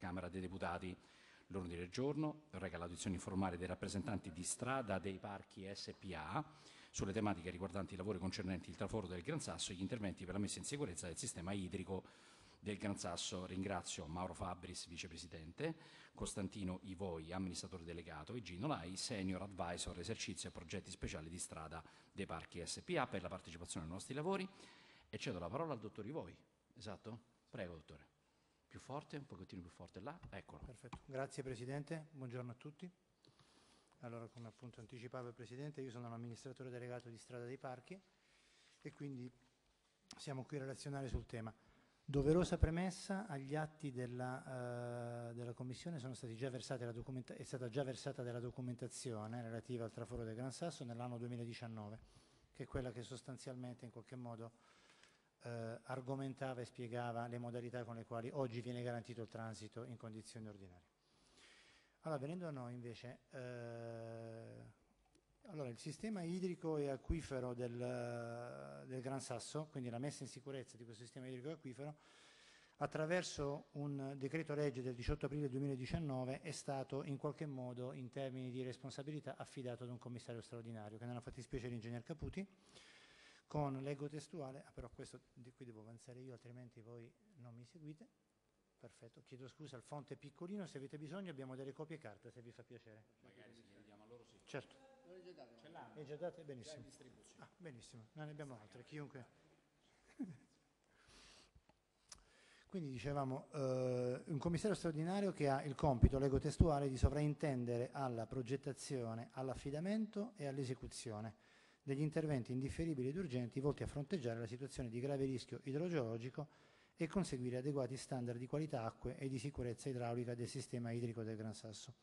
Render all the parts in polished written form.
Camera dei Deputati. L'ordine del giorno reca l'audizione informale dei rappresentanti di Strada dei Parchi S.p.A. sulle tematiche riguardanti i lavori concernenti il traforo del Gran Sasso e gli interventi per la messa in sicurezza del sistema idrico del Gran Sasso. Ringrazio Mauro Fabris, vicepresidente, Costantino Ivoi, amministratore delegato, e Gino Lai, senior advisor esercizio e progetti speciali di Strada dei Parchi S.p.A. per la partecipazione ai nostri lavori. E cedo la parola al dottor Ivoi. Esatto? Prego, dottore. Più forte, un pochettino più forte là, eccolo. Perfetto, grazie Presidente, buongiorno a tutti. Allora, come appunto anticipava il Presidente, io sono un amministratore delegato di Strada dei Parchi e quindi siamo qui a relazionare sul tema. Doverosa premessa: agli atti della Commissione è stata già versata della documentazione relativa al traforo del Gran Sasso nell'anno 2019, che è quella che sostanzialmente in qualche modo argomentava e spiegava le modalità con le quali oggi viene garantito il transito in condizioni ordinarie. Allora, venendo a noi invece, allora, il sistema idrico e acquifero del Gran Sasso, quindi la messa in sicurezza di questo sistema idrico e acquifero, attraverso un decreto legge del 18 aprile 2019 è stato in qualche modo, in termini di responsabilità, affidato ad un commissario straordinario, che nella fattispecie è l'ingegner Caputi, con, leggo testuale, però questo di cui devo avanzare io, altrimenti voi non mi seguite. Perfetto, chiedo scusa, il font è piccolino, se avete bisogno abbiamo delle copie carta, se vi fa piacere. Magari se le diamo a loro, sì. Certo. Le già date? Benissimo. Ah, benissimo, non ne abbiamo altre, chiunque. Quindi dicevamo, un commissario straordinario che ha il compito, leggo testuale, di sovraintendere alla progettazione, all'affidamento e all'esecuzione degli interventi indifferibili ed urgenti volti a fronteggiare la situazione di grave rischio idrogeologico e conseguire adeguati standard di qualità acque e di sicurezza idraulica del sistema idrico del Gran Sasso.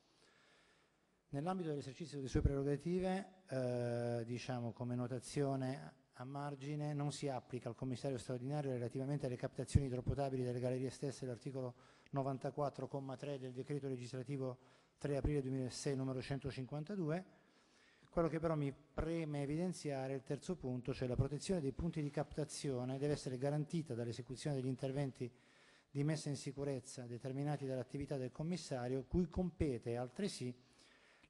Nell'ambito dell'esercizio delle sue prerogative, diciamo come notazione a margine, non si applica al commissario straordinario relativamente alle captazioni idropotabili delle gallerie stesse l'articolo 94,3 del decreto legislativo 3 aprile 2006 numero 152. Quello che però mi preme evidenziare è il terzo punto, cioè la protezione dei punti di captazione deve essere garantita dall'esecuzione degli interventi di messa in sicurezza determinati dall'attività del commissario, cui compete altresì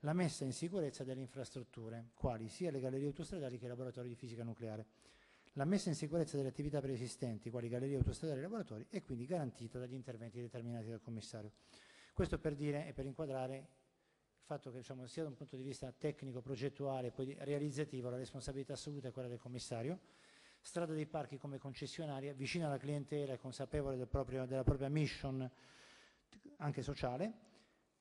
la messa in sicurezza delle infrastrutture, quali sia le gallerie autostradali che i laboratori di fisica nucleare. La messa in sicurezza delle attività preesistenti, quali gallerie autostradali e laboratori, è quindi garantita dagli interventi determinati dal commissario. Questo per dire e per inquadrare il fatto che, diciamo, sia da un punto di vista tecnico, progettuale e poi realizzativo, la responsabilità assoluta è quella del commissario. Strada dei Parchi come concessionaria, vicina alla clientela e consapevole della propria mission anche sociale,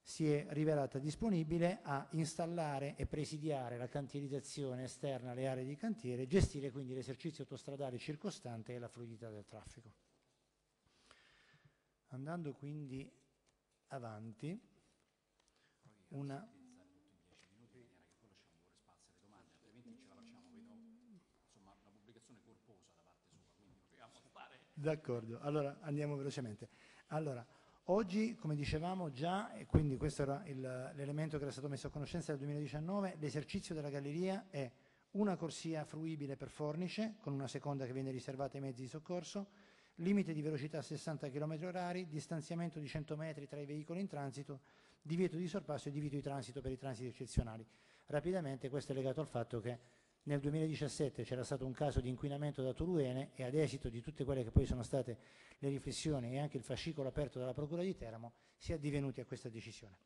si è rivelata disponibile a installare e presidiare la cantierizzazione esterna alle aree di cantiere, gestire quindi l'esercizio autostradale circostante e la fluidità del traffico. Andando quindi avanti, una pubblicazione corposa da parte sua, quindi dobbiamo fare. D'accordo, allora andiamo velocemente. Allora, oggi, come dicevamo già, e quindi questo era l'elemento che era stato messo a conoscenza nel 2019, l'esercizio della galleria è una corsia fruibile per fornice, con una seconda che viene riservata ai mezzi di soccorso, limite di velocità a 60 km/h, distanziamento di 100 metri tra i veicoli in transito, divieto di sorpasso e divieto di transito per i transiti eccezionali. Rapidamente, questo è legato al fatto che nel 2017 c'era stato un caso di inquinamento da toluene e, ad esito di tutte quelle che poi sono state le riflessioni e anche il fascicolo aperto dalla Procura di Teramo, si è addivenuti a questa decisione.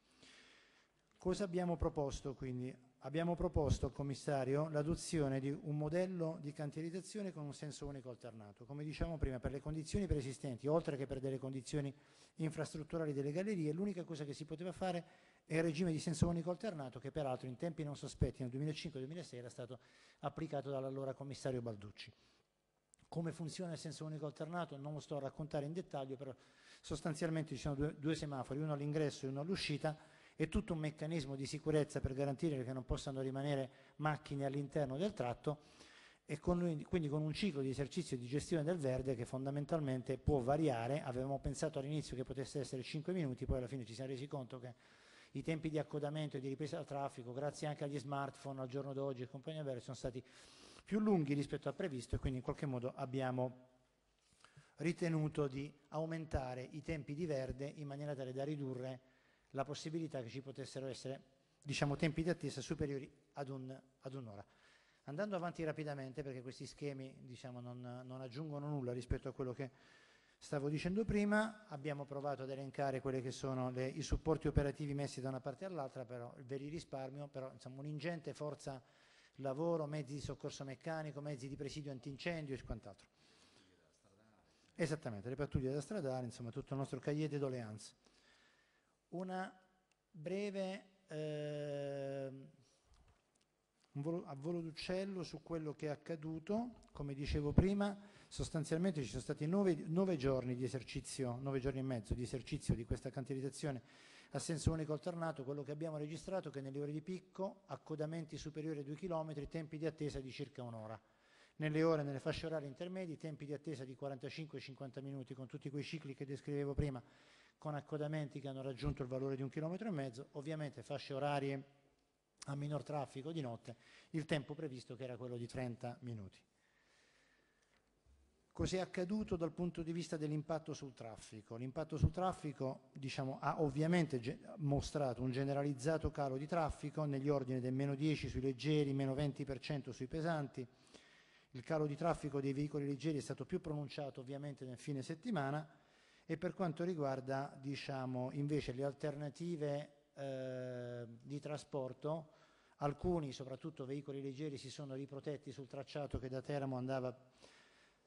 Cosa abbiamo proposto quindi? Abbiamo proposto al commissario l'adozione di un modello di cantierizzazione con un senso unico alternato, come dicevamo prima, per le condizioni preesistenti, oltre che per delle condizioni infrastrutturali delle gallerie, l'unica cosa che si poteva fare è il regime di senso unico alternato, che peraltro in tempi non sospetti nel 2005-2006 era stato applicato dall'allora commissario Balducci. Come funziona il senso unico alternato non lo sto a raccontare in dettaglio, però sostanzialmente ci sono due semafori, uno all'ingresso e uno all'uscita, è tutto un meccanismo di sicurezza per garantire che non possano rimanere macchine all'interno del tratto e quindi con un ciclo di esercizio di gestione del verde che fondamentalmente può variare. Avevamo pensato all'inizio che potesse essere 5 minuti, poi alla fine ci siamo resi conto che i tempi di accodamento e di ripresa del traffico, grazie anche agli smartphone al giorno d'oggi e compagnia verde, sono stati più lunghi rispetto al previsto e quindi in qualche modo abbiamo ritenuto di aumentare i tempi di verde in maniera tale da ridurre la possibilità che ci potessero essere, diciamo, tempi di attesa superiori ad un'ora. Andando avanti rapidamente, perché questi schemi, diciamo, non aggiungono nulla rispetto a quello che stavo dicendo prima, abbiamo provato ad elencare quelli che sono i supporti operativi messi da una parte all'altra, però ve li risparmio, però insomma un'ingente forza lavoro, mezzi di soccorso meccanico, mezzi di presidio antincendio e quant'altro. Esattamente, le pattuglie da stradare, insomma tutto il nostro cahier de doléances. Una breve a volo d'uccello su quello che è accaduto. Come dicevo prima, sostanzialmente ci sono stati 9 giorni di esercizio, 9 giorni e mezzo di esercizio di questa cantierizzazione a senso unico alternato. Quello che abbiamo registrato è che nelle ore di picco accodamenti superiori a 2 km, tempi di attesa di circa un'ora. Nelle fasce orarie intermedie, tempi di attesa di 45-50 minuti, con tutti quei cicli che descrivevo prima, con accodamenti che hanno raggiunto il valore di 1,5 km. Ovviamente fasce orarie a minor traffico di notte, il tempo previsto che era quello di 30 minuti. Cos'è accaduto dal punto di vista dell'impatto sul traffico? L'impatto sul traffico, diciamo, ha ovviamente mostrato un generalizzato calo di traffico negli ordini del -10% sui leggeri, -20% sui pesanti. Il calo di traffico dei veicoli leggeri è stato più pronunciato ovviamente nel fine settimana, e per quanto riguarda, diciamo, invece le alternative di trasporto, alcuni, soprattutto veicoli leggeri, si sono riprotetti sul tracciato che da Teramo andava,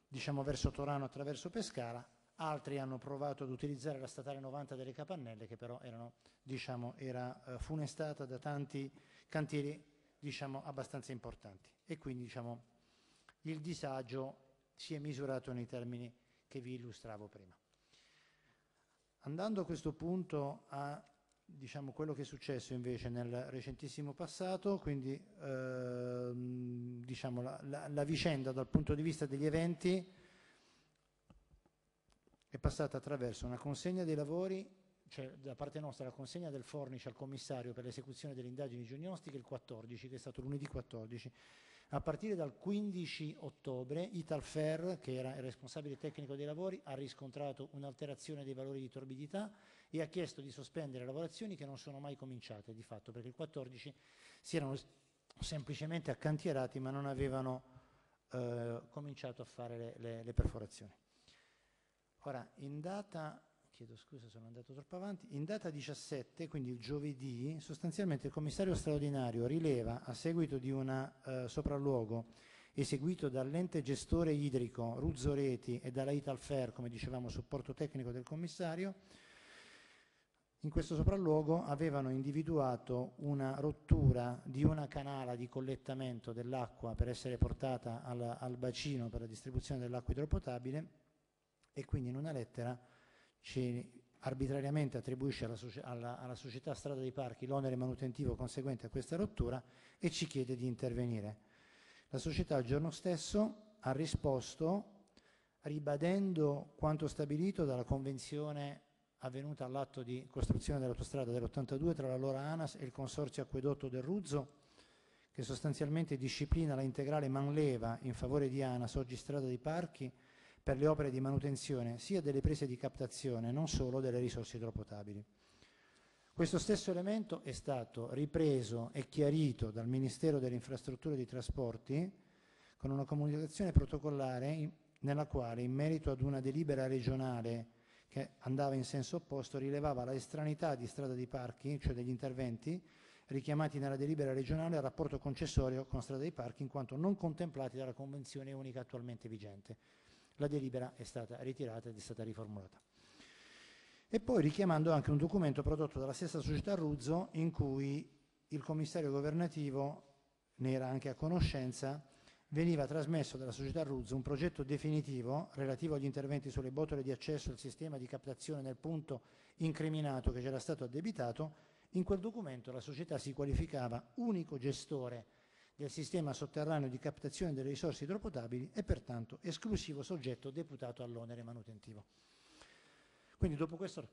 diciamo, verso Torano attraverso Pescara, altri hanno provato ad utilizzare la statale 90 delle Capannelle, che però era funestata da tanti cantieri, diciamo, abbastanza importanti, e quindi, diciamo, il disagio si è misurato nei termini che vi illustravo prima. Andando a questo punto a, diciamo, quello che è successo invece nel recentissimo passato, quindi diciamo la vicenda dal punto di vista degli eventi è passata attraverso una consegna dei lavori, cioè da parte nostra la consegna del fornice al commissario per l'esecuzione delle indagini giornalistiche il 14, che è stato lunedì 14. A partire dal 15 ottobre Italfer, che era il responsabile tecnico dei lavori, ha riscontrato un'alterazione dei valori di torbidità e ha chiesto di sospendere lavorazioni che non sono mai cominciate di fatto, perché il 14 si erano semplicemente accantierati ma non avevano cominciato a fare le perforazioni. Ora, in data, chiedo scusa, sono andato troppo avanti, in data 17, quindi il giovedì, sostanzialmente il commissario straordinario rileva, a seguito di un sopralluogo eseguito dall'ente gestore idrico Ruzzo Reti e dalla Italfer, come dicevamo, supporto tecnico del commissario, in questo sopralluogo avevano individuato una rottura di una canala di collettamento dell'acqua per essere portata al bacino per la distribuzione dell'acqua idropotabile, e quindi in una lettera ci arbitrariamente attribuisce alla società Strada dei Parchi l'onere manutentivo conseguente a questa rottura e ci chiede di intervenire. La società il giorno stesso ha risposto ribadendo quanto stabilito dalla convenzione avvenuta all'atto di costruzione dell'autostrada dell'82 tra l'allora ANAS e il consorzio Acquedotto del Ruzzo, che sostanzialmente disciplina la integrale manleva in favore di ANAS, oggi Strada dei Parchi, per le opere di manutenzione sia delle prese di captazione, non solo delle risorse idropotabili. Questo stesso elemento è stato ripreso e chiarito dal Ministero delle Infrastrutture e dei Trasporti con una comunicazione protocollare nella quale, in merito ad una delibera regionale che andava in senso opposto, rilevava la estranità di Strada dei Parchi, cioè degli interventi richiamati nella delibera regionale al rapporto concessorio con Strada dei Parchi, in quanto non contemplati dalla Convenzione unica attualmente vigente. La delibera è stata ritirata ed è stata riformulata. E poi richiamando anche un documento prodotto dalla stessa società Ruzzo, in cui il commissario governativo, ne era anche a conoscenza, veniva trasmesso dalla società Ruzzo un progetto definitivo relativo agli interventi sulle botole di accesso al sistema di captazione nel punto incriminato che c'era stato addebitato. In quel documento la società si qualificava unico gestore del sistema sotterraneo di captazione delle risorse idropotabili e pertanto esclusivo soggetto deputato all'onere manutentivo. Quindi dopo questo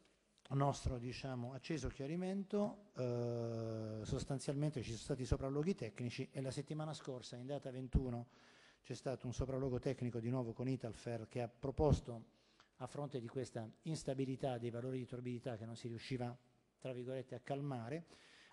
nostro, diciamo, acceso chiarimento, sostanzialmente ci sono stati sopralluoghi tecnici e la settimana scorsa, in data 21, c'è stato un sopralluogo tecnico di nuovo con Italfer, che ha proposto a fronte di questa instabilità dei valori di turbidità che non si riusciva, tra virgolette, a calmare,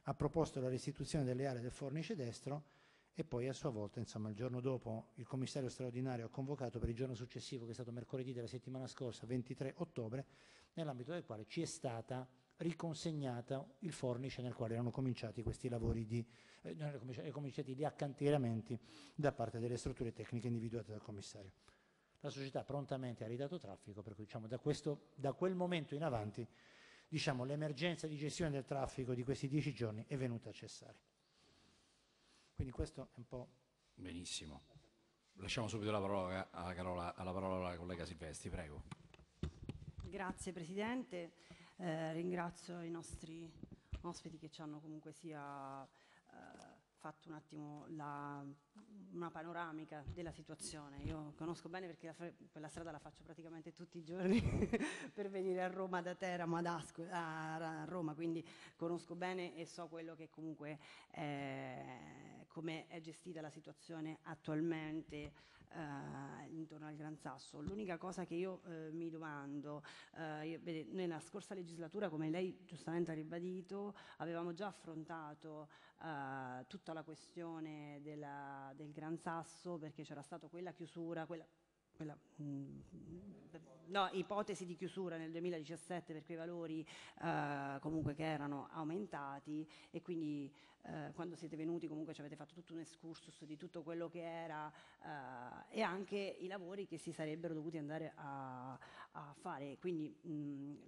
ha proposto la restituzione delle aree del fornice destro e poi a sua volta, insomma, il giorno dopo il commissario straordinario ha convocato per il giorno successivo, che è stato mercoledì della settimana scorsa, 23 ottobre, nell'ambito del quale ci è stata riconsegnata il fornice nel quale erano cominciati questi lavori gli accantieramenti da parte delle strutture tecniche individuate dal commissario. La società prontamente ha ridato traffico, per cui diciamo, da quel momento in avanti diciamo, l'emergenza di gestione del traffico di questi 10 giorni è venuta a cessare. Quindi questo è un po'... Benissimo. Lasciamo subito la parola alla collega Silvestri, prego. Grazie Presidente, ringrazio i nostri ospiti che ci hanno comunque sia fatto un attimo una panoramica della situazione. Io conosco bene perché quella strada la faccio praticamente tutti i giorni per venire a Roma da Teramo, a Roma, quindi conosco bene e so quello che comunque come è gestita la situazione attualmente intorno al Gran Sasso. L'unica cosa che io mi domando, nella scorsa legislatura, come lei giustamente ha ribadito, avevamo già affrontato tutta la questione del Gran Sasso, perché c'era stata quella chiusura, ipotesi di chiusura nel 2017 per quei valori comunque che erano aumentati, e quindi quando siete venuti comunque ci avete fatto tutto un excursus di tutto quello che era e anche i lavori che si sarebbero dovuti andare a fare. Quindi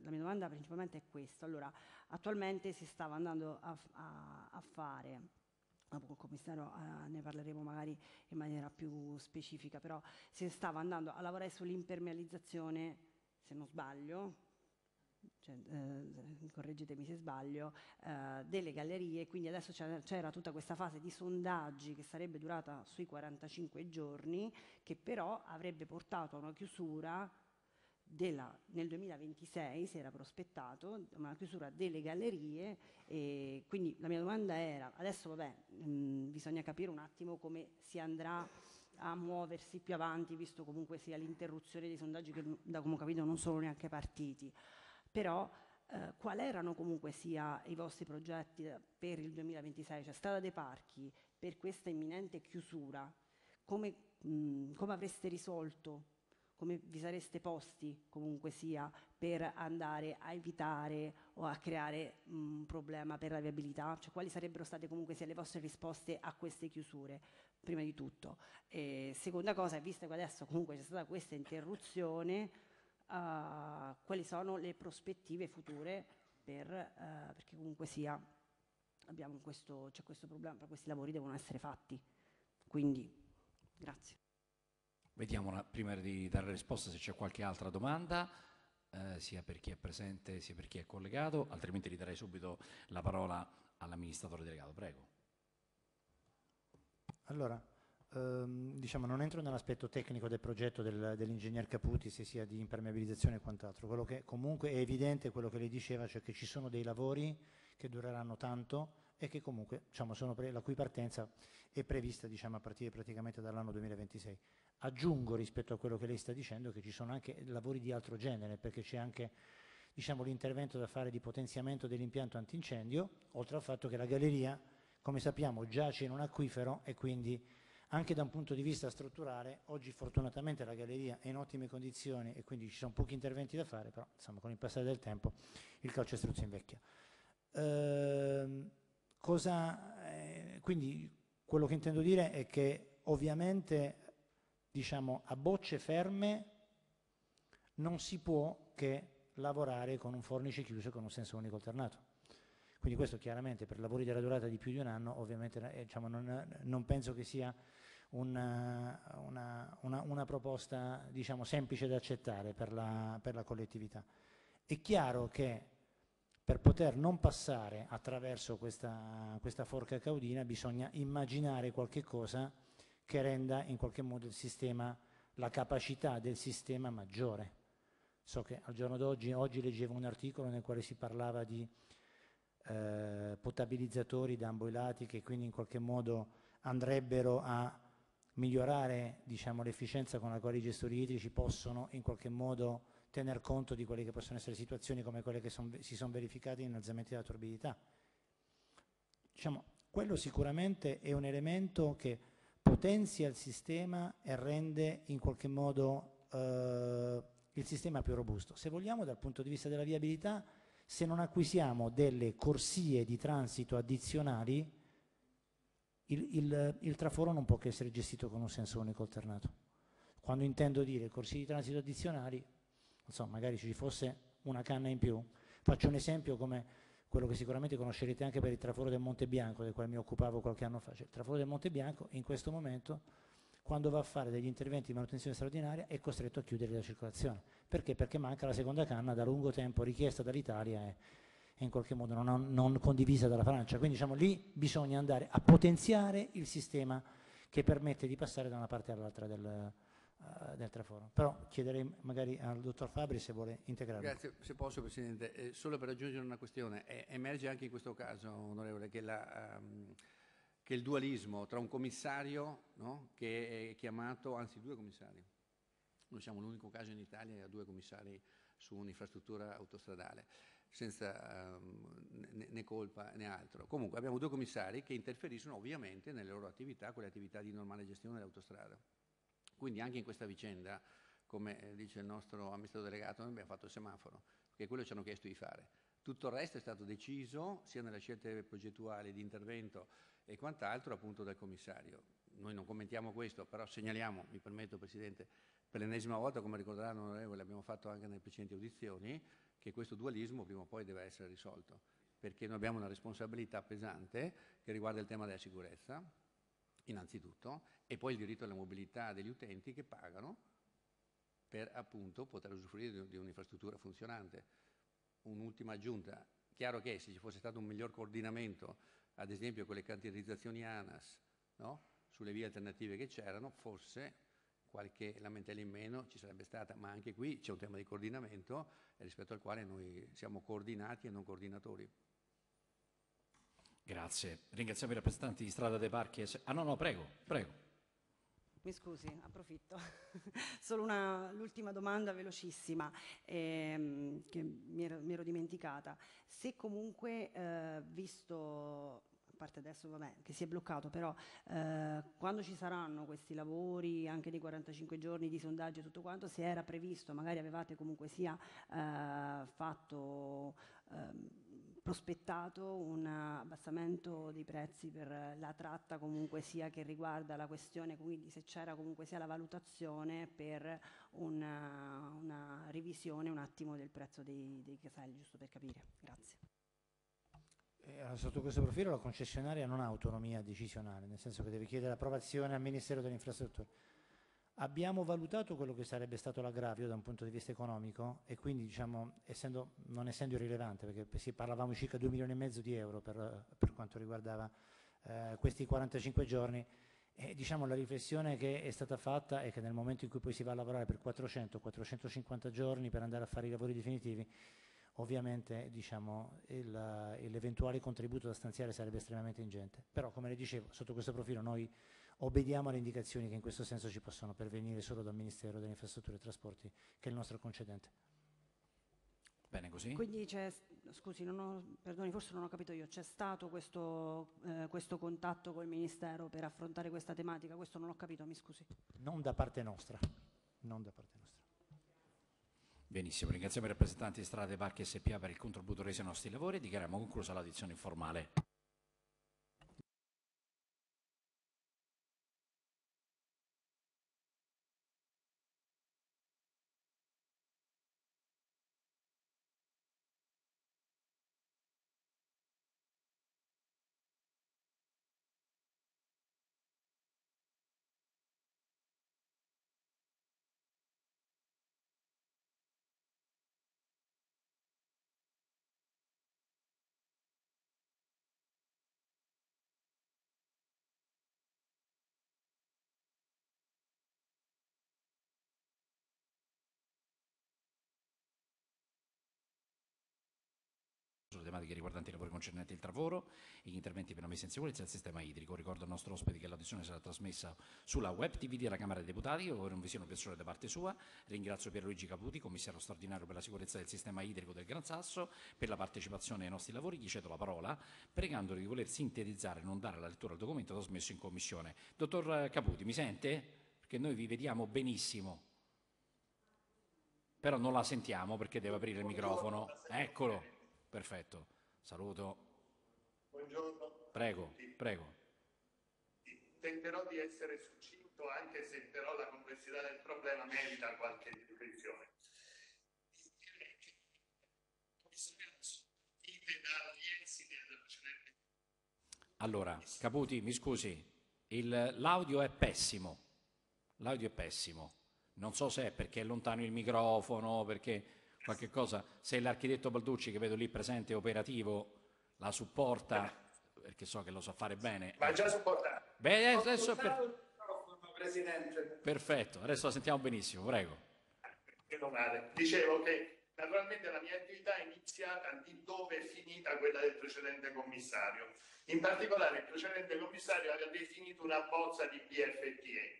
la mia domanda principalmente è questa. Allora, attualmente si stava andando a fare, con il commissario ne parleremo magari in maniera più specifica, però si stava andando a lavorare sull'impermeabilizzazione, se non sbaglio, cioè, correggetemi se sbaglio, delle gallerie. Quindi adesso c'era tutta questa fase di sondaggi che sarebbe durata sui 45 giorni, che però avrebbe portato a una chiusura nel 2026 si era prospettato una chiusura delle gallerie. E quindi la mia domanda era, adesso vabbè, bisogna capire un attimo come si andrà a muoversi più avanti, visto comunque sia l'interruzione dei sondaggi che, da come ho capito, non sono neanche partiti, però quali erano comunque sia i vostri progetti per il 2026, cioè Strada dei Parchi, per questa imminente chiusura? Come avreste risolto? Come vi sareste posti comunque sia per andare a evitare o a creare un problema per la viabilità? Cioè, quali sarebbero state comunque sia le vostre risposte a queste chiusure, prima di tutto? E seconda cosa, visto che adesso comunque c'è stata questa interruzione, quali sono le prospettive future perché comunque sia abbiamo questo problema, però questi lavori devono essere fatti. Quindi, grazie. Vediamo prima di dare risposta se c'è qualche altra domanda, sia per chi è presente sia per chi è collegato, altrimenti ridarei subito la parola all'amministratore delegato. Prego. Allora, diciamo, non entro nell'aspetto tecnico del progetto dell'ingegner Caputi, se sia di impermeabilizzazione e quant'altro. Quello che comunque è evidente è quello che lei diceva, cioè che ci sono dei lavori che dureranno tanto e che comunque diciamo, la cui partenza è prevista diciamo, a partire praticamente dall'anno 2026. Aggiungo rispetto a quello che lei sta dicendo che ci sono anche lavori di altro genere, perché c'è anche diciamo, l'intervento da fare di potenziamento dell'impianto antincendio, oltre al fatto che la galleria, come sappiamo, giace in un acquifero e quindi anche da un punto di vista strutturale oggi fortunatamente la galleria è in ottime condizioni e quindi ci sono pochi interventi da fare, però insomma, con il passare del tempo il calcestruzzo invecchia. Quindi quello che intendo dire è che ovviamente diciamo a bocce ferme non si può che lavorare con un fornice chiuso e con un senso unico alternato. Quindi questo chiaramente per lavori della durata di più di un anno ovviamente diciamo, non penso che sia una proposta diciamo, semplice da accettare per la collettività. È chiaro che per poter non passare attraverso questa forca caudina bisogna immaginare qualche cosa che renda in qualche modo il sistema, la capacità del sistema maggiore. So che al giorno d'oggi, oggi leggevo un articolo nel quale si parlava di potabilizzatori da ambo i lati che quindi in qualche modo andrebbero a migliorare diciamo, l'efficienza con la quale i gestori idrici possono in qualche modo tener conto di quelle che possono essere situazioni come quelle che si sono verificate in innalzamenti della turbidità. Diciamo, quello sicuramente è un elemento che potenzia il sistema e rende in qualche modo il sistema più robusto. Se vogliamo, dal punto di vista della viabilità, se non acquisiamo delle corsie di transito addizionali, il traforo non può che essere gestito con un senso unico alternato. Quando intendo dire corsie di transito addizionali, non so, magari ci fosse una canna in più. Faccio un esempio come quello che sicuramente conoscerete anche per il traforo del Monte Bianco, del quale mi occupavo qualche anno fa. Cioè, il traforo del Monte Bianco in questo momento, quando va a fare degli interventi di manutenzione straordinaria, è costretto a chiudere la circolazione. Perché? Perché manca la seconda canna da lungo tempo richiesta dall'Italia e in qualche modo non condivisa dalla Francia. Quindi diciamo, lì bisogna andare a potenziare il sistema che permette di passare da una parte all'altra del traforo. Però chiederei magari al dottor Fabri se vuole integrarlo. Grazie, se posso Presidente, solo per aggiungere una questione. Emerge anche in questo caso, onorevole, che il dualismo tra un commissario, no, che è chiamato, anzi due commissari, noi siamo l'unico caso in Italia che ha due commissari su un'infrastruttura autostradale, senza né colpa né altro. Comunque abbiamo due commissari che interferiscono ovviamente nelle loro attività con le attività di normale gestione dell'autostrada. Quindi anche in questa vicenda, come dice il nostro amministratore delegato, noi abbiamo fatto il semaforo, perché quello ci hanno chiesto di fare. Tutto il resto è stato deciso, sia nelle scelte progettuali di intervento e quant'altro, appunto dal commissario. Noi non commentiamo questo, però segnaliamo, mi permetto Presidente, per l'ennesima volta, come ricorderanno onorevoli, abbiamo fatto anche nelle precedenti audizioni, che questo dualismo prima o poi deve essere risolto, perché noi abbiamo una responsabilità pesante che riguarda il tema della sicurezza, innanzitutto, e poi il diritto alla mobilità degli utenti che pagano per appunto poter usufruire di un'infrastruttura funzionante. Un'ultima aggiunta, chiaro che se ci fosse stato un miglior coordinamento, ad esempio con le cantierizzazioni ANAS, no? Sulle vie alternative che c'erano, forse qualche lamentela in meno ci sarebbe stata, ma anche qui c'è un tema di coordinamento rispetto al quale noi siamo coordinati e non coordinatori. Grazie. Ringraziamo i rappresentanti di Strada dei Parchi. Ah no, prego, prego. Mi scusi, approfitto. Solo l'ultima domanda velocissima che mi ero dimenticata. Se comunque, visto, a parte adesso vabbè, che si è bloccato, però quando ci saranno questi lavori anche di 45 giorni di sondaggio e tutto quanto, se era previsto, magari avevate comunque sia fatto... prospettato un abbassamento dei prezzi per la tratta comunque sia che riguarda la questione, quindi se c'era comunque sia la valutazione per una revisione un attimo del prezzo dei caselli, giusto per capire. Grazie. Sotto questo profilo la concessionaria non ha autonomia decisionale, nel senso che deve chiedere l'approvazione al Ministero delle Infrastrutture. Abbiamo valutato quello che sarebbe stato l'aggravio da un punto di vista economico e quindi diciamo, non essendo irrilevante, perché parlavamo circa 2 milioni e mezzo di euro per quanto riguardava questi 45 giorni, e diciamo la riflessione che è stata fatta è che nel momento in cui poi si va a lavorare per 400-450 giorni per andare a fare i lavori definitivi, ovviamente diciamo, l'eventuale contributo da stanziare sarebbe estremamente ingente. Però come le dicevo, sotto questo profilo noi obbediamo alle indicazioni che in questo senso ci possono pervenire solo dal Ministero delle Infrastrutture e Trasporti, che è il nostro concedente. Bene così. Quindi c'è, scusi, perdoni, forse non ho capito io, c'è stato questo contatto col Ministero per affrontare questa tematica? Questo non l'ho capito, mi scusi. Non da parte nostra, non da parte nostra. Benissimo, ringraziamo i rappresentanti di Strada dei Parchi S.p.A. per il contributo reso ai nostri lavori e dichiariamo conclusa l'audizione informale. tematiche riguardanti i lavori concernenti il lavoro e gli interventi per la messa in sicurezza del sistema idrico. Ricordo al nostro ospite che l'audizione sarà trasmessa sulla web TV della Camera dei Deputati, che avrà un visione personale da parte sua. Ringrazio Pierluigi Caputi, commissario straordinario per la sicurezza del sistema idrico del Gran Sasso, per la partecipazione ai nostri lavori. Gli cedo la parola pregandolo di voler sintetizzare e non dare la lettura al documento trasmesso in commissione. Dottor Caputi, mi sente? Perché noi vi vediamo benissimo, però non la sentiamo perché deve aprire il microfono. Eccolo, perfetto, saluto. Buongiorno. Prego, prego. Tenterò di essere succinto, anche se però la complessità del problema merita qualche descrizione. Allora, Caputi, mi scusi, l'audio è pessimo, l'audio è pessimo. Non so se è perché è lontano il microfono, perché qualche cosa, se l'architetto Balducci, che vedo lì presente operativo, la supporta, perché so che lo sa fare bene. Ma già supportato. Beh, adesso Presidente. Perfetto, adesso la sentiamo benissimo, prego. Dicevo che naturalmente la mia attività è iniziata di dove è finita quella del precedente commissario. In particolare il precedente commissario aveva definito una bozza di PFTE.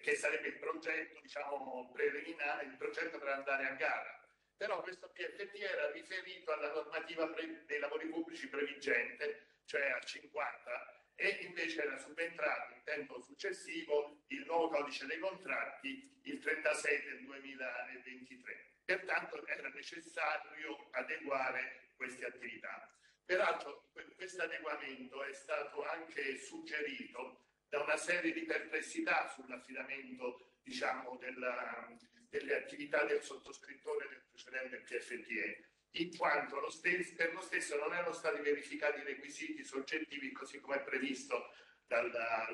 Che sarebbe il progetto, diciamo, preliminare, il progetto per andare a gara. Però questo PFT era riferito alla normativa dei lavori pubblici previgente, cioè al 50, e invece era subentrato in tempo successivo il nuovo codice dei contratti, il 36 del 2023. Pertanto era necessario adeguare queste attività. Peraltro questo adeguamento è stato anche suggerito da una serie di perplessità sull'affidamento, diciamo, delle attività del sottoscrittore del precedente PFTE, in quanto per lo stesso non erano stati verificati i requisiti soggettivi così come previsto dalla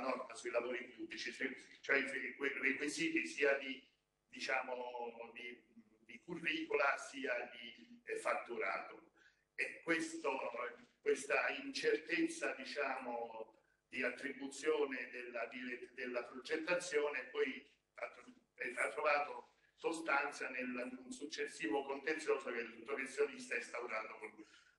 norma sui lavori pubblici, cioè i requisiti sia di, diciamo, di curricula sia di fatturato. E questa incertezza, diciamo, di attribuzione della progettazione poi ha trovato sostanza nel successivo contenzioso che il professionista ha instaurato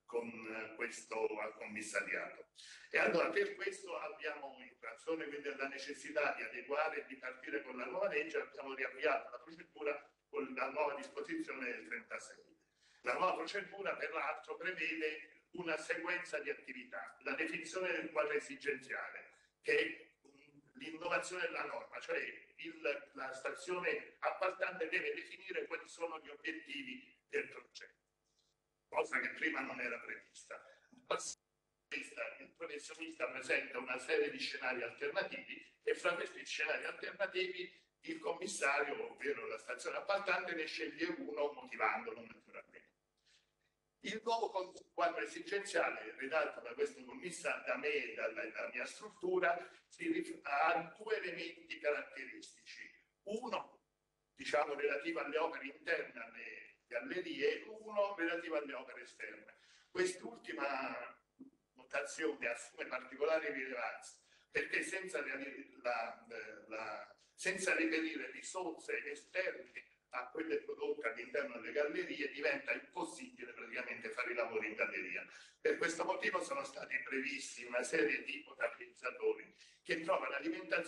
con questo commissariato. E allora per questo abbiamo, in ragione quindi della necessità di adeguare e di partire con la nuova legge, abbiamo riavviato la procedura con la nuova disposizione del 36. La nuova procedura peraltro prevede una sequenza di attività, la definizione del quadro esigenziale, che è l'innovazione della norma, cioè la stazione appaltante deve definire quali sono gli obiettivi del progetto, cosa che prima non era prevista. Il professionista presenta una serie di scenari alternativi e fra questi scenari alternativi il commissario, ovvero la stazione appaltante, ne sceglie uno motivandolo naturalmente. Il nuovo quadro esigenziale redatto da questo commissario, da me e dalla mia struttura, ha due elementi caratteristici. Uno, diciamo, relativo alle opere interne, alle gallerie, e uno relativo alle opere esterne. Quest'ultima notazione assume particolare rilevanza perché senza reperire risorse esterne a quelle prodotte all'interno delle gallerie diventa impossibile praticamente fare i lavori in galleria. Per questo motivo sono stati previsti una serie di potenzizzatori che trovano alimentazione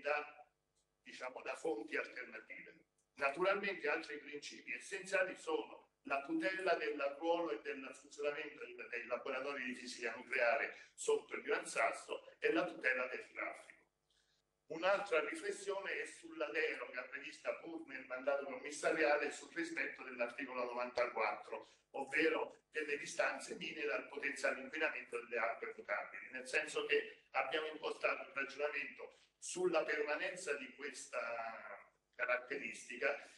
da fonti alternative. Naturalmente altri principi essenziali sono la tutela del ruolo e del funzionamento dei laboratori di fisica nucleare sotto il Gran Sasso e la tutela del traffico. Un'altra riflessione è sulla deroga prevista pur nel mandato commissariale sul rispetto dell'articolo 94, ovvero delle distanze minime dal potenziale inquinamento delle acque potabili, nel senso che abbiamo impostato un ragionamento sulla permanenza di questa caratteristica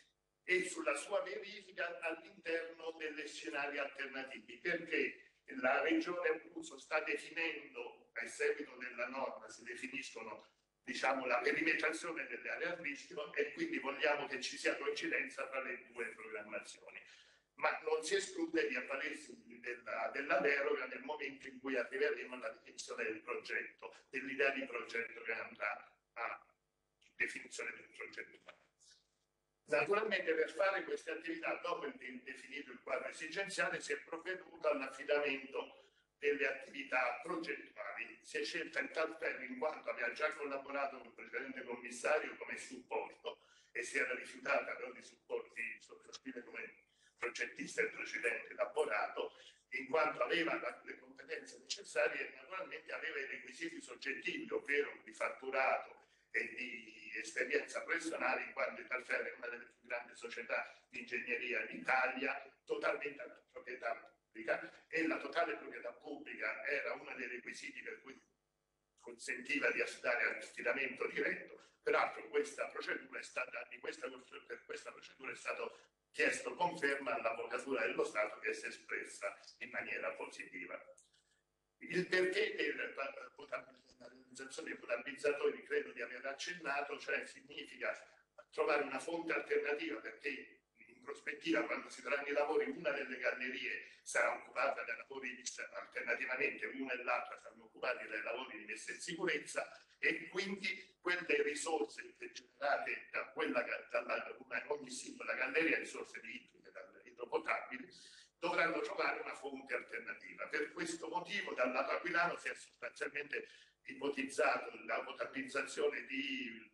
e sulla sua verifica all'interno degli scenari alternativi, perché la Regione Abruzzo sta definendo, a seguito della norma, si definiscono, diciamo, la perimetrazione delle aree a rischio e quindi vogliamo che ci sia coincidenza tra le due programmazioni. Ma non si esclude di avvalersi della deroga nel momento in cui arriveremo alla definizione del progetto, dell'idea di progetto che andrà a definizione del progetto. Naturalmente per fare queste attività, dopo definito il quadro esigenziale, si è provveduto all'affidamento delle attività progettuali. Si è scelta Italfer in quanto aveva già collaborato con il precedente commissario come supporto e si era rifiutata però di sottoscrivere come progettista il precedente elaborato, in quanto aveva le competenze necessarie e naturalmente aveva i requisiti soggettivi, ovvero di fatturato e di esperienza personale, in quanto Italfer è una delle più grandi società di ingegneria in Italia, totalmente a proprietà pubblica, e la totale proprietà pubblica era uno dei requisiti per cui consentiva di affidare all'affidamento diretto. Peraltro questa procedura è stata, per questa procedura è stato chiesto conferma all'Avvocatura dello Stato, che si è espressa in maniera positiva. Il perché della realizzazione dei potabilizzatori credo di aver accennato, cioè significa trovare una fonte alternativa, perché in prospettiva, quando si faranno i lavori, una delle gallerie sarà occupata dai lavori, alternativamente una e l'altra saranno occupati dai lavori di messa in sicurezza, e quindi quelle risorse generate da ogni singola galleria, risorse di idropotabili, dovranno trovare una fonte alternativa. Per questo motivo dal lato aquilano si è sostanzialmente ipotizzato la potabilizzazione di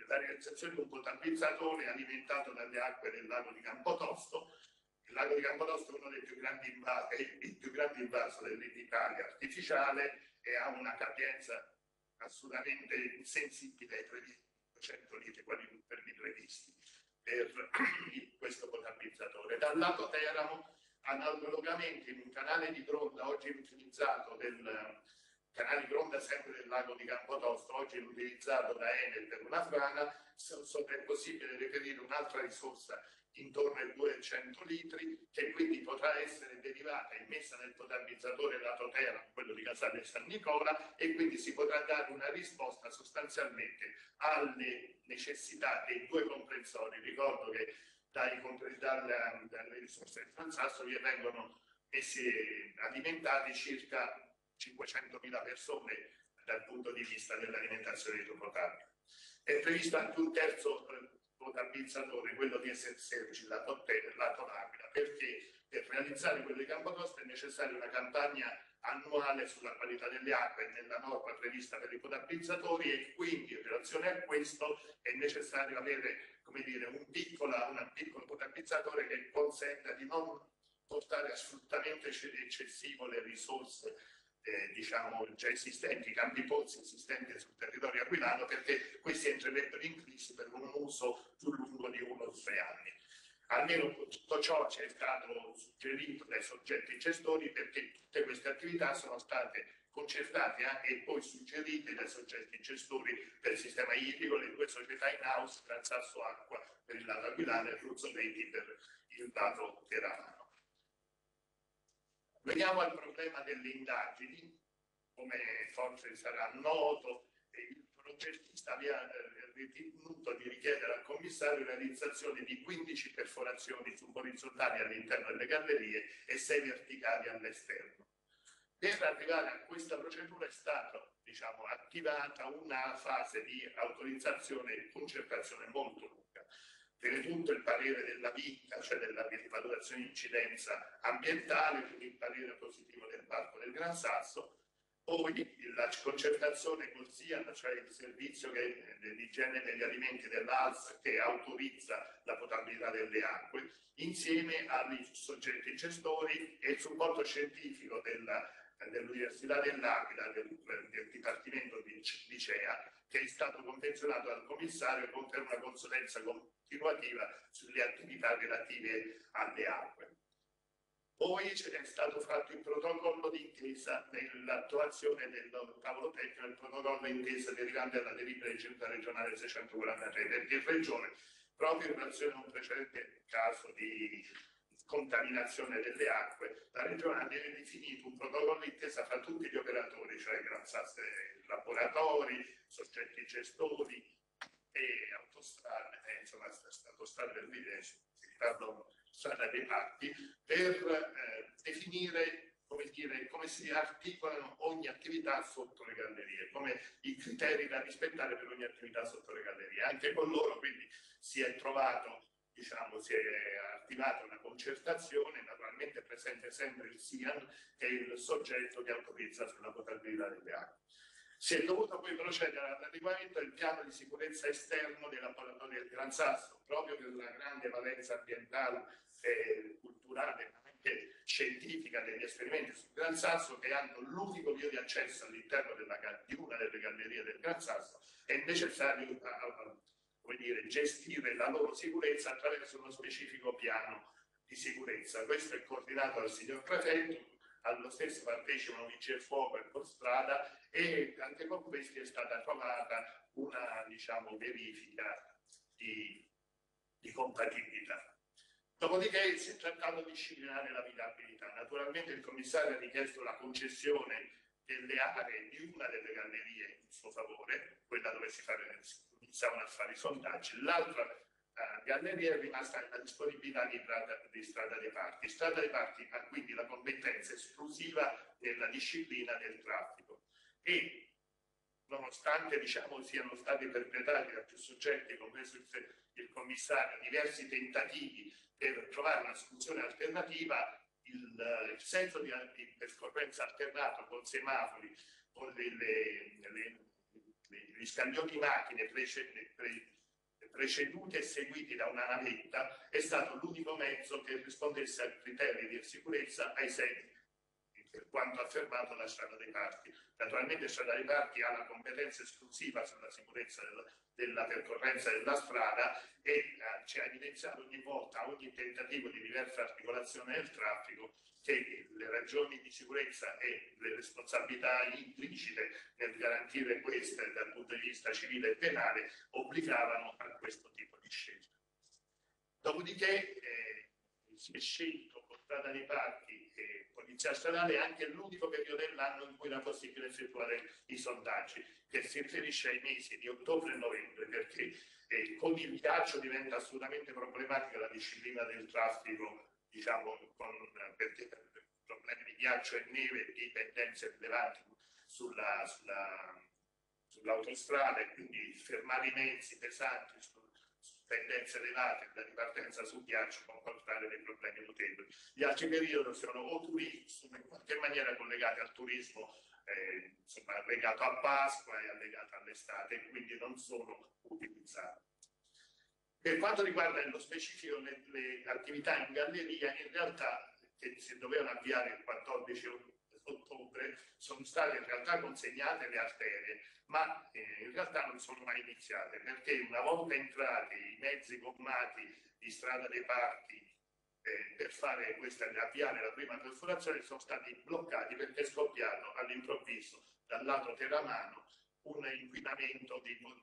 un potabilizzatore alimentato dalle acque del lago di Campotosto. Il lago di Campotosto è uno dei più grandi invaso dell'Italia artificiale e ha una capienza assolutamente insensibile ai 300 litri per mille visti per questo potabilizzatore. Dal lato Teramo, analogamente in un canale di gronda oggi utilizzato del canale di gronda sempre del lago di Campotosto, oggi utilizzato da Enel per una frana, è possibile reperire un'altra risorsa intorno ai 200 litri, che quindi potrà essere derivata e messa nel potabilizzatore lato Teramo, quello di Casale San Nicola, e quindi si potrà dare una risposta sostanzialmente alle necessità dei due comprensori. Ricordo che dalle risorse del Gran Sasso vengono alimentati circa 500.000 persone dal punto di vista dell'alimentazione idropotabile. È previsto anche un terzo potabilizzatore, quello di SS16, lato L'Aquila, perché per realizzare quello di Campotosto è necessaria una campagna annuale sulla qualità delle acque e nella norma prevista per i potabilizzatori, e quindi in relazione a questo è necessario avere, come dire, un piccolo potabilizzatore che consenta di non portare a sfruttamento eccessivo le risorse già esistenti, i campi pozzi esistenti sul territorio aquilano, perché questi entrerebbero in crisi per un uso più lungo di 1 o 2 anni. Almeno tutto ciò ci è stato suggerito dai soggetti gestori, perché tutte queste attività sono state concertate anche e poi suggerite dai soggetti gestori per il sistema idrico, le due società in house, Gran Sasso Acqua per il lato aquilano e Ruzzo Reti per il lato teramano. Veniamo al problema delle indagini. Come forse sarà noto, il progettista aveva ritenuto di richiedere al commissario la realizzazione di 15 perforazioni suborizontali all'interno delle gallerie e 6 verticali all'esterno. Per arrivare a questa procedura è stata attivata una fase di autorizzazione e concertazione molto lunga. Tenuto il parere della VICA, cioè della valutazione di incidenza ambientale, quindi il parere positivo del Parco del Gran Sasso, poi la concertazione con SIAN, cioè il servizio dell'igiene degli alimenti dell'ANAS che autorizza la potabilità delle acque, insieme ai soggetti gestori e il supporto scientifico dell'Università dell'Aquila, del Dipartimento di Icea, che è stato convenzionato dal commissario con una consulenza continuativa sulle attività relative alle acque. Poi è stato fatto il protocollo d'intesa nell'attuazione del tavolo tecnico, il protocollo d'intesa derivante dalla delibera di Giunta regionale 643, perché in Regione, proprio in relazione a un precedente caso di contaminazione delle acque, la Regione aveva definito un protocollo d'intesa fra tutti gli operatori, cioè Gran Sasso, laboratori, soggetti gestori e autostrade, Strada dei Parchi, per definire come dire, come si articolano ogni attività sotto le gallerie, come i criteri da rispettare per ogni attività sotto le gallerie. Anche con loro quindi si è trovato, diciamo, si è attivata una concertazione, naturalmente presente sempre il SIAN, che è il soggetto che autorizza sulla potabilità delle acque. Si è dovuto poi procedere all'adeguamento del piano di sicurezza esterno dei laboratori del Gran Sasso, proprio per la grande valenza ambientale, culturale, ma anche scientifica degli esperimenti sul Gran Sasso, che hanno l'unico via di accesso all'interno di una delle gallerie del Gran Sasso. È necessario, come dire, gestire la loro sicurezza attraverso uno specifico piano di sicurezza. Questo è coordinato dal signor prefetto. Allo stesso partecipano Vigili del Fuoco e Strada, e anche con questi è stata trovata una, diciamo, verifica di compatibilità. Dopodiché si è trattato di disciplinare l'abitabilità. Naturalmente il commissario ha richiesto la concessione delle aree di una delle gallerie in suo favore, quella dove iniziavano a fare i sondaggi, l'altra galleria è rimasta la disponibilità di Strada dei Parchi. Strada dei Parchi ha quindi la competenza esclusiva nella disciplina del traffico e, nonostante, diciamo, siano stati perpetrati da più soggetti, compreso il commissario, diversi tentativi per trovare una soluzione alternativa, il senso di percorrenza alternato con semafori, con gli scambioni macchine preceduti e seguiti da una navetta, è stato l'unico mezzo che rispondesse ai criteri di sicurezza ai sensi, per quanto affermato, la Strada dei Parchi. Naturalmente la Strada dei Parchi ha la competenza esclusiva sulla sicurezza della percorrenza della strada e ci ha evidenziato ogni volta, ogni tentativo di diversa articolazione del traffico, che le ragioni di sicurezza e le responsabilità implicite nel garantire queste dal punto di vista civile e penale obbligavano a questo tipo di scelta. Dopodiché si è scelto con Strada dei Parchi e Polizia Stradale anche l'unico periodo dell'anno in cui era possibile effettuare i sondaggi, che si riferisce ai mesi di ottobre e novembre, perché con il ghiaccio diventa assolutamente problematica la disciplina del traffico, diciamo, perché problemi di ghiaccio e neve, di pendenze rilevanti sull'autostrada, e quindi fermare i mezzi pesanti pendenze elevate da ripartenza sul ghiaccio può portare dei problemi notevoli. Gli altri periodi sono o turistici, in qualche maniera collegati al turismo, insomma, legato a Pasqua e legato all'estate, e quindi non sono utilizzati. Per quanto riguarda nello specifico le attività in galleria, in realtà, che si dovevano avviare il 14 ottobre, sono state in realtà consegnate le arterie, ma in realtà non sono mai iniziate, perché una volta entrati i mezzi gommati di Strada dei Parchi per fare questa, avviare la prima perforazione, sono stati bloccati perché è scoppiato all'improvviso dal lato teramano un inquinamento,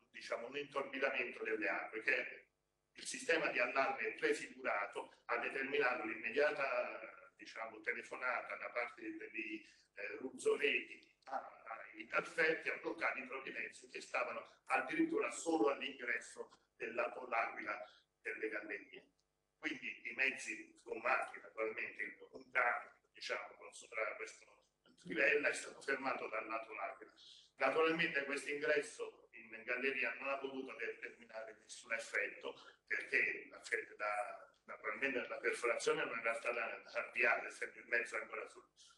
diciamo un intorbidamento delle acque, che il sistema di allarme prefigurato ha determinato l'immediata, diciamo, telefonata da parte di Ruzzo Reti a Italfer, che ha bloccato i propri mezzi che stavano addirittura solo all'ingresso del lato L'Aquila delle gallerie. Quindi i mezzi sgommati, naturalmente, un danno, diciamo, con sopra questo livello, è stato fermato dal lato L'Aquila. Naturalmente questo ingresso in galleria non ha potuto determinare nessun effetto, perché naturalmente la perforazione non era stata avviata, essendo il mezzo ancora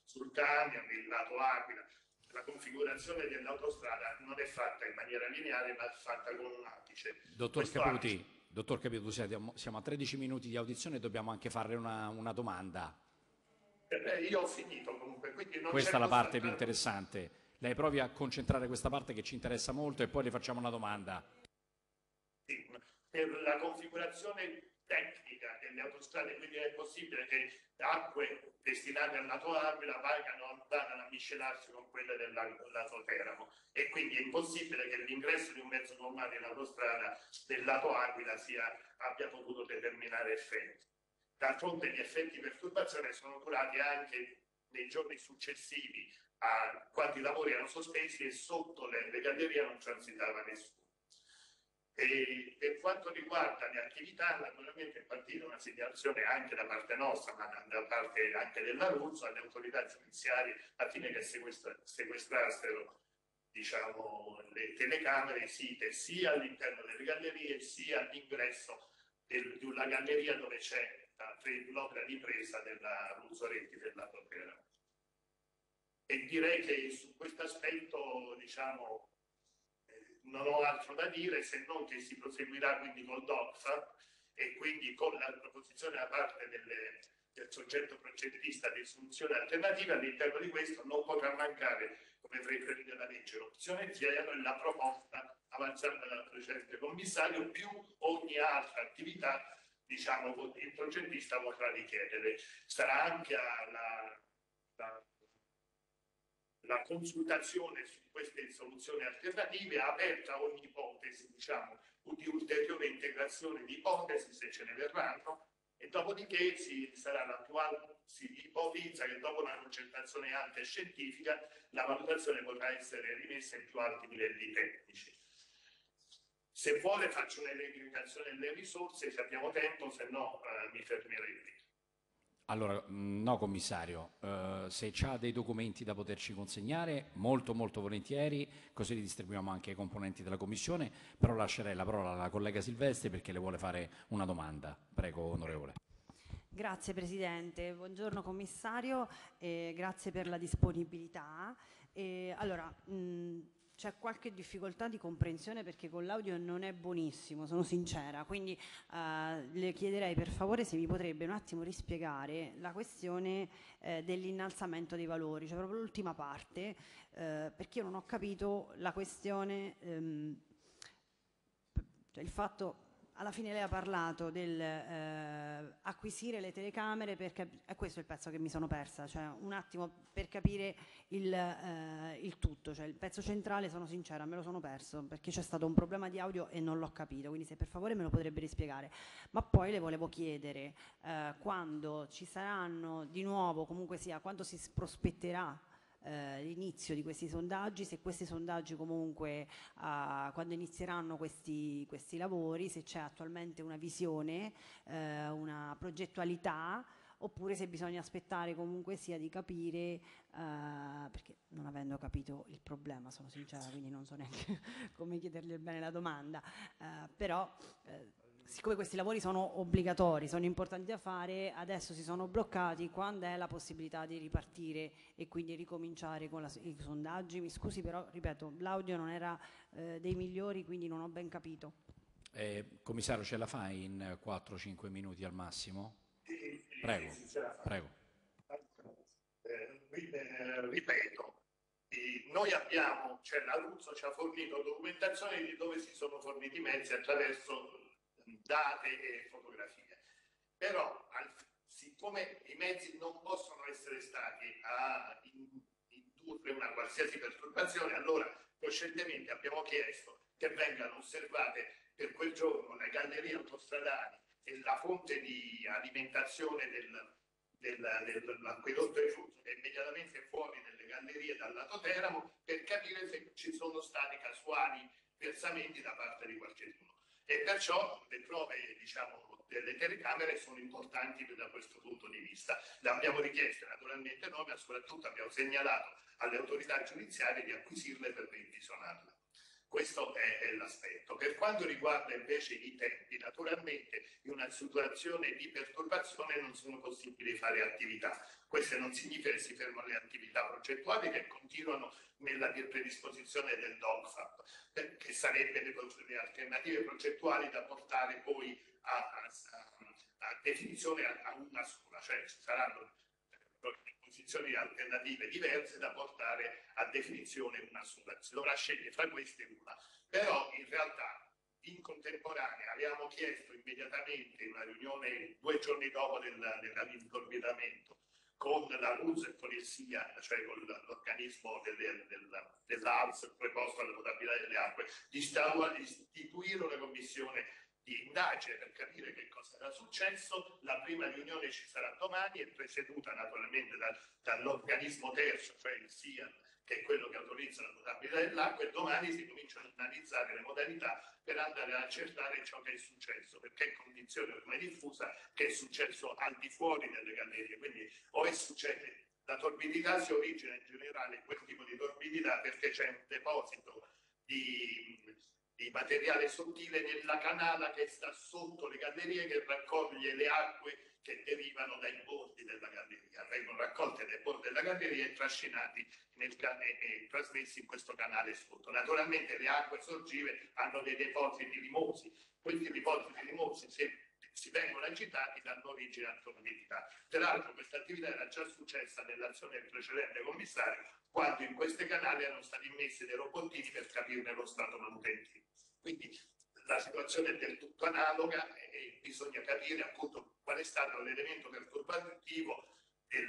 sul camion, il lato Aquila. La configurazione dell'autostrada non è fatta in maniera lineare, ma è fatta con un apice. Dottor Caputi, siamo a 13 minuti di audizione e dobbiamo anche fare una domanda. Io ho finito comunque. Non questa è la parte più interessante. Lei provi a concentrare questa parte che ci interessa molto e poi le facciamo una domanda. Sì, per la configurazione tecnica delle autostrade, quindi è possibile che acque destinate al lato L'Aquila vadano a miscelarsi con quelle del lato Teramo, e quindi è impossibile che l'ingresso di un mezzo normale in autostrada del lato L'Aquila abbia potuto determinare effetti. D'altronde gli effetti di perturbazione sono durati anche nei giorni successivi a quando i lavori erano sospesi e sotto le gallerie non transitava nessuno. E per quanto riguarda le attività, naturalmente è partita una segnalazione anche da parte nostra, ma da parte anche dell'Aruzzo, alle autorità giudiziarie, a fine che sequestrassero, diciamo, le telecamere esite sia all'interno delle gallerie sia all'ingresso di una galleria dove c'è l'opera di presa della Ruzzo Reti della Procura. E direi che su questo aspetto, diciamo, non ho altro da dire, se non che si proseguirà quindi col DOCFA e quindi con la proposizione da parte del soggetto procedurista di soluzione alternativa. All'interno di questo non potrà mancare, come prevede la legge, l'opzione zero e la proposta avanzata dal precedente commissario, più ogni altra attività, diciamo, il progettista potrà richiedere. Sarà anche la consultazione su queste soluzioni alternative, aperta a ogni ipotesi, diciamo, di ulteriore integrazione di ipotesi, se ce ne verranno, e dopodiché si ipotizza che dopo una concertazione ampia e scientifica la valutazione potrà essere rimessa ai più alti livelli tecnici. Se vuole faccio un'elencazione delle risorse, se abbiamo tempo, se no mi fermerei qui. Allora, no commissario, se c'ha dei documenti da poterci consegnare, molto molto volentieri, così li distribuiamo anche ai componenti della commissione, però lascerei la parola alla collega Silvestri perché le vuole fare una domanda. Prego, onorevole. Grazie Presidente, buongiorno commissario, grazie per la disponibilità. Allora, c'è qualche difficoltà di comprensione perché con l'audio non è buonissimo, sono sincera, quindi le chiederei per favore se mi potrebbe un attimo rispiegare la questione dell'innalzamento dei valori, cioè proprio l'ultima parte, perché io non ho capito la questione, cioè il fatto, alla fine lei ha parlato del acquisire le telecamere, è questo il pezzo che mi sono persa, cioè un attimo per capire il tutto, cioè il pezzo centrale, sono sincera, me lo sono perso perché c'è stato un problema di audio e non l'ho capito, quindi se per favore me lo potrebbe rispiegare. Ma poi le volevo chiedere quando ci saranno di nuovo, comunque sia, quando si prospetterà l'inizio di questi sondaggi, se questi sondaggi comunque quando inizieranno questi lavori, se c'è attualmente una visione, una progettualità, oppure se bisogna aspettare comunque sia di capire, perché non avendo capito il problema, sono sincera, quindi non so neanche come chiedergli bene la domanda, però siccome questi lavori sono obbligatori, sono importanti da fare, adesso si sono bloccati, quando è la possibilità di ripartire e quindi ricominciare con i sondaggi? Mi scusi, però ripeto, l'audio non era dei migliori, quindi non ho ben capito. Commissario, ce la fai in 4-5 minuti al massimo? Prego, prego. Ripeto, noi abbiamo, cioè l'Aruzzo ci ha fornito documentazione di dove si sono forniti i mezzi attraverso date e fotografie, però siccome i mezzi non possono essere stati a indurre una qualsiasi perturbazione, allora coscientemente abbiamo chiesto che vengano osservate per quel giorno le gallerie autostradali e la fonte di alimentazione dell'acquedotto del Ruzzo, che è immediatamente fuori dalle gallerie dal lato Teramo, per capire se ci sono stati casuali versamenti da parte di qualcuno. E perciò le prove, diciamo, delle telecamere sono importanti da questo punto di vista. Le abbiamo richieste naturalmente noi, ma soprattutto abbiamo segnalato alle autorità giudiziarie di acquisirle per revisionarle. Questo è l'aspetto. Per quanto riguarda invece i tempi, naturalmente in una situazione di perturbazione non sono possibili fare attività. Questo non significa che si fermano le attività progettuali, che continuano nella predisposizione del DOCFAP, che sarebbero le alternative progettuali da portare poi a definizione a una sola, cioè ci saranno posizioni alternative diverse da portare a definizione una sola, si dovrà scegliere fra queste una. Però in realtà in contemporanea abbiamo chiesto immediatamente in una riunione 2 giorni dopo dell'avvitamento con la Ruzzo e con il SIA, cioè con l'organismo dell'ANAS preposto alla potabilità delle acque, di istituire una commissione di indagine per capire che cosa era successo. La prima riunione ci sarà domani, è presieduta naturalmente dall'organismo terzo, cioè il SIAN, che è quello che autorizza la potabilità dell'acqua, e domani si cominciano ad analizzare le modalità per andare ad accertare ciò che è successo, perché è condizione ormai diffusa che è successo al di fuori delle gallerie, quindi o è succede la torbidità, si origina in generale quel tipo di torbidità perché c'è un deposito di materiale sottile nella canala che sta sotto le gallerie, che raccoglie le acque che derivano dai bordi della galleria, vengono raccolte dai bordi della galleria e trascinati e trasmessi in questo canale sotto. Naturalmente le acque sorgive hanno dei depositi limosi, questi depositi limosi se si vengono agitati danno origine a torbidità. Peraltro questa attività era già successa nell'azione del precedente commissario, quando in queste canali erano stati immessi dei robottini per capirne lo stato manutentivo. Quindi la situazione è del tutto analoga e bisogna capire appunto qual è stato l'elemento perturbativo che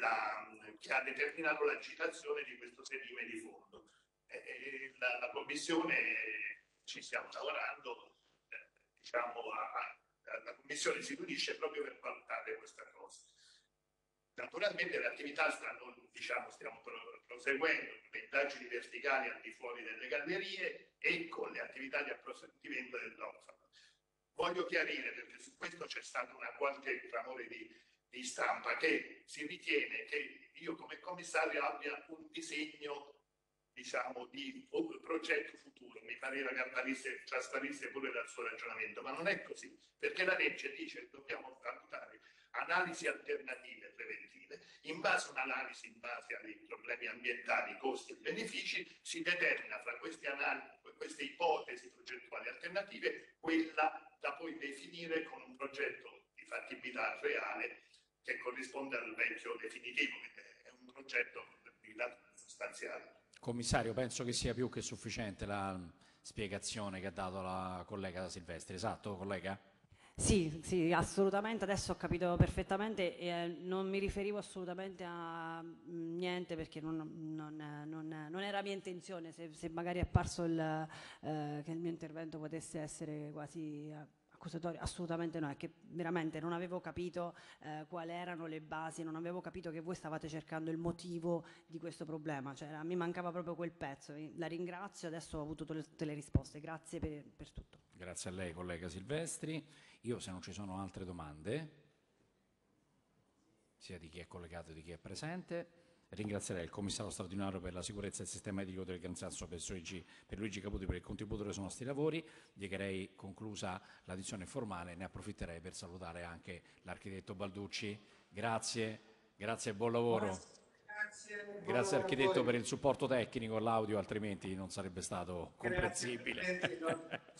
ha determinato l'agitazione di questo sedime di fondo. La Commissione, ci stiamo lavorando, diciamo, la Commissione si riunisce proprio per valutare questa cosa. Naturalmente le attività stiamo proseguendo con le indagini verticali al di fuori delle gallerie e con le attività di approfondimento dell'orfano. Voglio chiarire, perché su questo c'è stato una qualche clamore di stampa, che si ritiene che io come commissario abbia un disegno, diciamo, di progetto futuro. Mi pareva che trasparisse pure dal suo ragionamento, ma non è così, perché la legge dice che dobbiamo valutare analisi alternative preventive. In base a un'analisi, in base ai problemi ambientali, costi e benefici, si determina fra queste ipotesi progettuali alternative quella da poi definire con un progetto di fattibilità reale che corrisponde al vecchio definitivo, che è un progetto di dato sostanziale. Commissario, penso che sia più che sufficiente la spiegazione che ha dato la collega Silvestri, esatto collega? Sì, assolutamente, adesso ho capito perfettamente, non mi riferivo assolutamente a niente, perché non era mia intenzione, se magari è apparso che il mio intervento potesse essere quasi accusatorio, assolutamente no, è che veramente non avevo capito quali erano le basi, non avevo capito che voi stavate cercando il motivo di questo problema, cioè mi mancava proprio quel pezzo. La ringrazio, adesso ho avuto tutte le risposte, grazie per tutto. Grazie a lei collega Silvestri. Io, se non ci sono altre domande, sia di chi è collegato che di chi è presente, ringrazierei il commissario straordinario per la sicurezza del sistema idrico del Gran Sasso, Pierluigi Caputi, per il contributo ai nostri lavori. Direi conclusa l'audizione formale, ne approfitterei per salutare anche l'architetto Balducci. Grazie e buon lavoro. Grazie architetto per il supporto tecnico all'audio, altrimenti non sarebbe stato comprensibile.